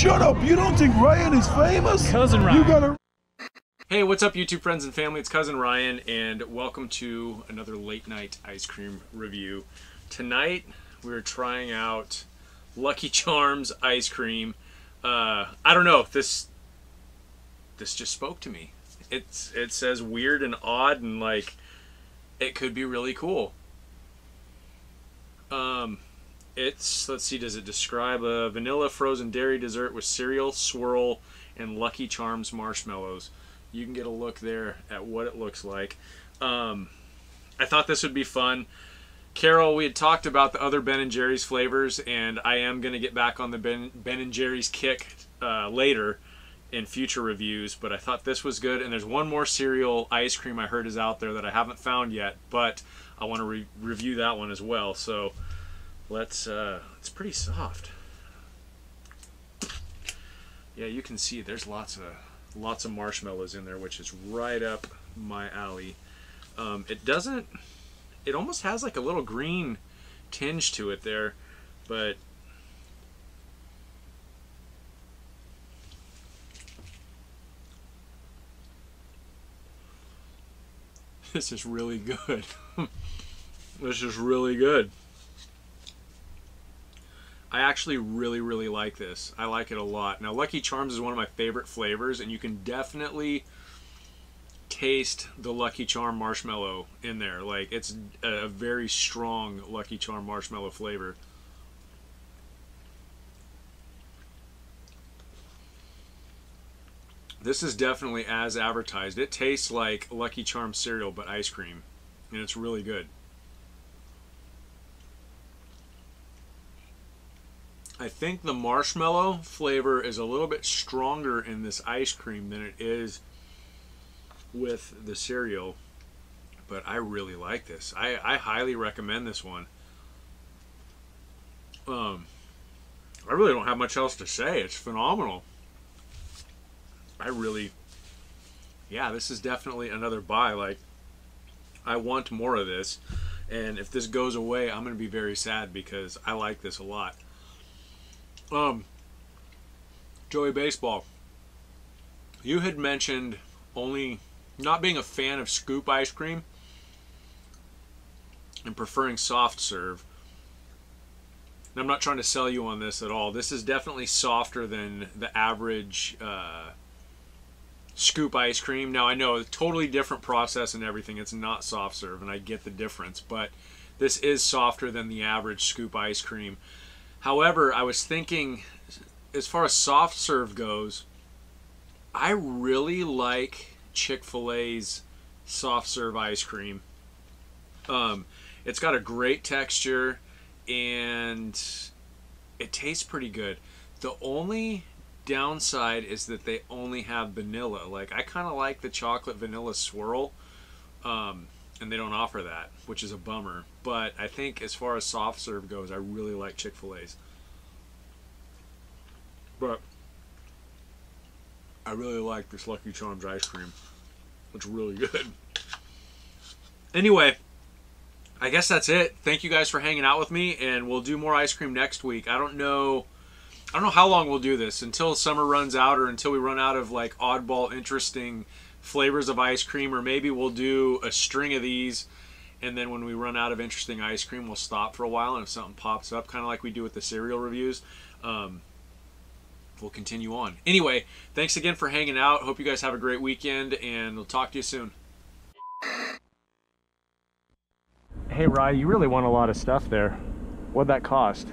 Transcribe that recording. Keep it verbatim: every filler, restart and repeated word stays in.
Shut up! You don't think Ryan is famous? Cousin Ryan. You gotta... Hey, what's up, YouTube friends and family? It's Cousin Ryan, and welcome to another late night ice cream review. Tonight, we're trying out Lucky Charms ice cream. Uh, I don't know if this... This just spoke to me. It's it says weird and odd and like it could be really cool. Um, it's let's see, does it describe a vanilla frozen dairy dessert with cereal, swirl, and Lucky Charms marshmallows? You can get a look there at what it looks like. Um, I thought this would be fun. Carol, we had talked about the other Ben and Jerry's flavors, and I am gonna get back on the Ben Ben and Jerry's kick uh, later. In future reviews, but I thought this was good, and there's one more cereal ice cream I heard is out there that I haven't found yet, but I want to re review that one as well. So let's uh it's pretty soft. Yeah, you can see there's lots of lots of marshmallows in there, which is right up my alley. Um it doesn't it almost has like a little green tinge to it there, but this is really good. This is really good. I actually really, really like this. I like it a lot. Now, Lucky Charms is one of my favorite flavors, and you can definitely taste the Lucky Charm marshmallow in there. Like, it's a very strong Lucky Charm marshmallow flavor. This is definitely as advertised. It tastes like Lucky Charms cereal, but ice cream, and it's really good. I think the marshmallow flavor is a little bit stronger in this ice cream than it is with the cereal, but I really like this. I, I highly recommend this one. Um, I really don't have much else to say. It's phenomenal. I really, yeah, this is definitely another buy. Like, I want more of this, and if this goes away, I'm going to be very sad because I like this a lot. Um, Joey Baseball, you had mentioned only not being a fan of scoop ice cream and preferring soft serve. And I'm not trying to sell you on this at all. This is definitely softer than the average uh, scoop ice cream. Now, I know a totally different process and everything. It's not soft serve, and I get the difference, but this is softer than the average scoop ice cream. However, I was thinking, as far as soft serve goes, I really like Chick-fil-A's soft serve ice cream. Um, it's got a great texture, and it tastes pretty good. The only downside is that they only have vanilla. Like, I kind of like the chocolate vanilla swirl, um, and they don't offer that, which is a bummer. But I think as far as soft serve goes, I really like Chick-fil-A's. But I really like this Lucky Charms ice cream. It's really good. Anyway, I guess that's it. Thank you guys for hanging out with me, and we'll do more ice cream next week. I don't know I don't know how long we'll do this, until summer runs out or until we run out of like oddball interesting flavors of ice cream, or maybe we'll do a string of these, and then when we run out of interesting ice cream, we'll stop for a while, and if something pops up, kind of like we do with the cereal reviews, um, we'll continue on. Anyway, thanks again for hanging out. Hope you guys have a great weekend, and we'll talk to you soon. Hey, Rye, you really want a lot of stuff there. What'd that cost?